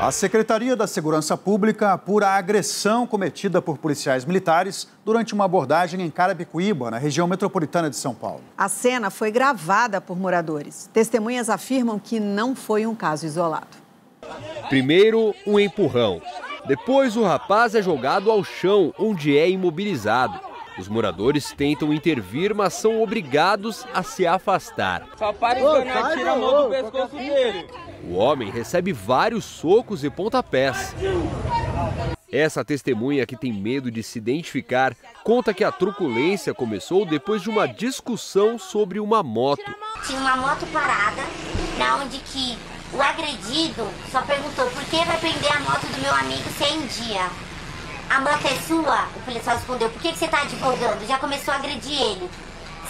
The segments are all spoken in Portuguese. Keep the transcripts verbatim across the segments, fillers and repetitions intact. A Secretaria da Segurança Pública apura a agressão cometida por policiais militares durante uma abordagem em Carapicuíba, na região metropolitana de São Paulo. A cena foi gravada por moradores. Testemunhas afirmam que não foi um caso isolado. Primeiro, um empurrão. Depois, o rapaz é jogado ao chão, onde é imobilizado. Os moradores tentam intervir, mas são obrigados a se afastar. Só para enganar, tira a mão do pescoço dele. O homem recebe vários socos e pontapés. Essa testemunha, que tem medo de se identificar, conta que a truculência começou depois de uma discussão sobre uma moto. Tinha uma moto parada, na onde que o agredido só perguntou: por que vai prender a moto do meu amigo sem dia? A moto é sua? O policial respondeu: por que você está advogando? Já começou a agredir ele.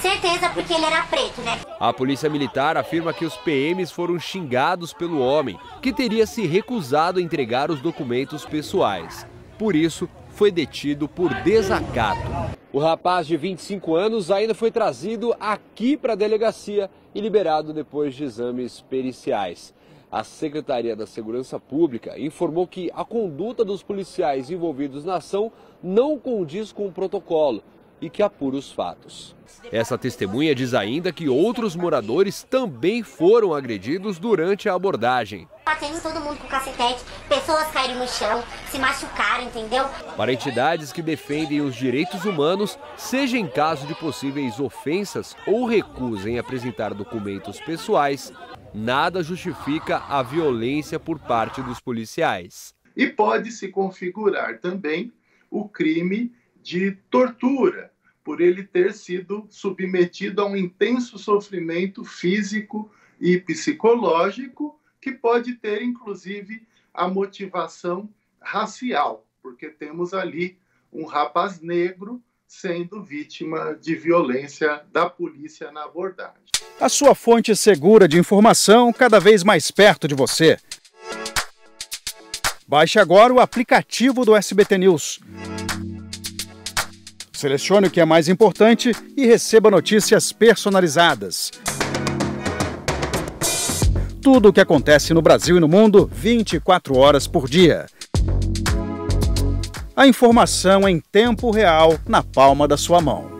Certeza, porque ele era preto, né? A polícia militar afirma que os P Ms foram xingados pelo homem, que teria se recusado a entregar os documentos pessoais. Por isso, foi detido por desacato. O rapaz de vinte e cinco anos ainda foi trazido aqui para a delegacia e liberado depois de exames periciais. A Secretaria da Segurança Pública informou que a conduta dos policiais envolvidos na ação não condiz com o protocolo e que apura os fatos. Essa testemunha diz ainda que outros moradores também foram agredidos durante a abordagem. Batendo todo mundo com cacetete, pessoas caíram no chão, se machucaram, entendeu? Para entidades que defendem os direitos humanos, seja em caso de possíveis ofensas ou recusem apresentar documentos pessoais, nada justifica a violência por parte dos policiais. E pode se configurar também o crime de tortura, por ele ter sido submetido a um intenso sofrimento físico e psicológico, que pode ter, inclusive, a motivação racial, porque temos ali um rapaz negro sendo vítima de violência da polícia na abordagem. A sua fonte segura de informação cada vez mais perto de você. Baixe agora o aplicativo do S B T News. Selecione o que é mais importante e receba notícias personalizadas. Tudo o que acontece no Brasil e no mundo, vinte e quatro horas por dia. A informação em tempo real na palma da sua mão.